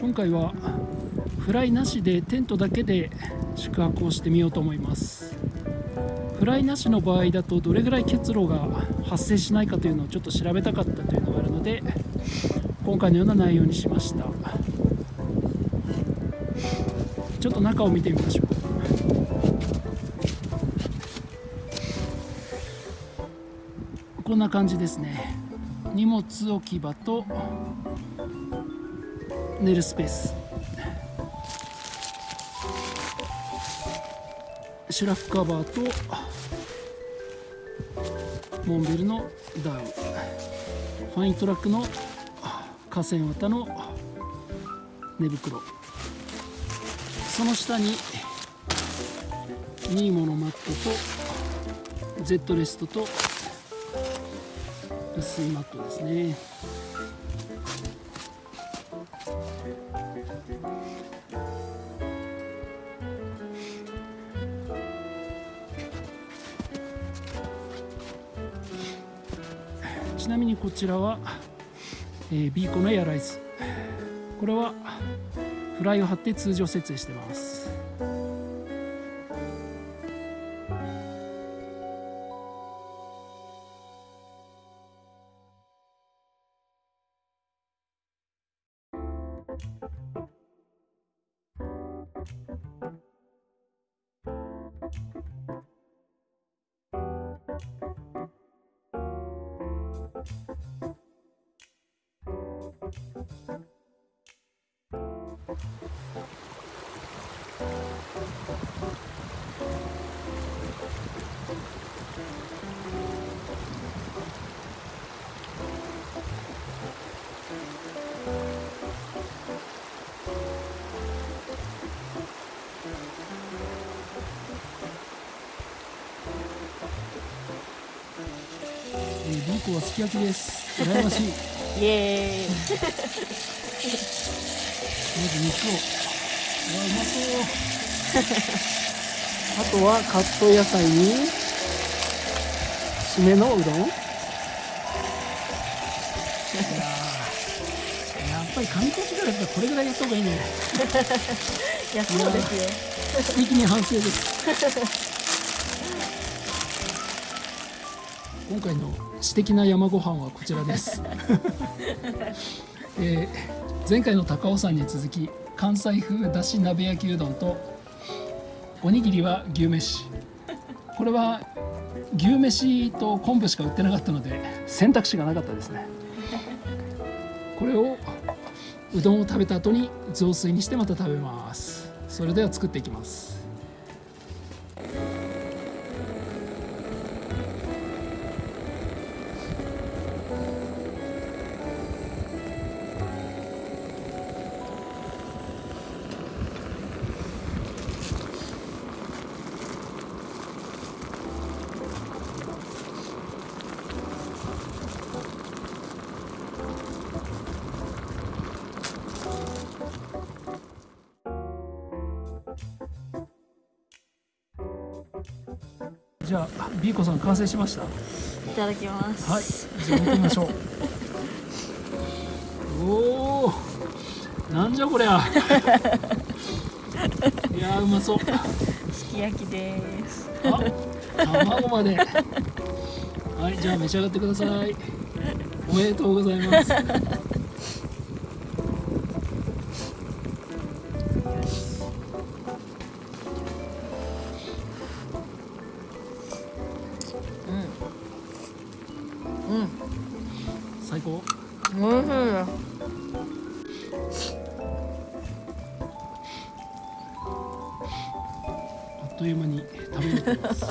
今回はフライなしでテントだけで宿泊をしてみようと思います。フライなしの場合だとどれぐらい結露が発生しないかというのをちょっと調べたかったというのがあるので、今回のような内容にしました。ちょっと中を見てみましょう。こんな感じですね。荷物置き場と寝るスペース、シュラフカバーとモンベルのダウン、ファイントラックの河川綿の寝袋、その下にニーモのマットと Z レストと薄いマットですね。ちなみにこちらは、ビーコのエアライズ、これはフライを張って通常設営してます。ビーコはすき焼きです。羨ましい。イエーイ。まず肉を。うまそう。あとはカット野菜に締めのうどん。やっぱり上高地からこれぐらいやった方がいいね。いやそうですよ。一気に反省です。今回の私的な山ご飯はこちらです、前回の高尾山に続き関西風だし鍋焼きうどんとおにぎりは牛飯。これは牛飯と昆布しか売ってなかったので選択肢がなかったですね。これをうどんを食べた後に雑炊にしてまた食べます。それでは作っていきます。じゃあ、ビーコさん完成しました。いただきます。はい、じゃあ見てみましょう。おお、なんじゃこりゃ。いや、うまそう。すき焼きです。あ、卵まで。はい、じゃあ召し上がってください。おめでとうございます。最高。おいしいな。あっという間に食べれてます。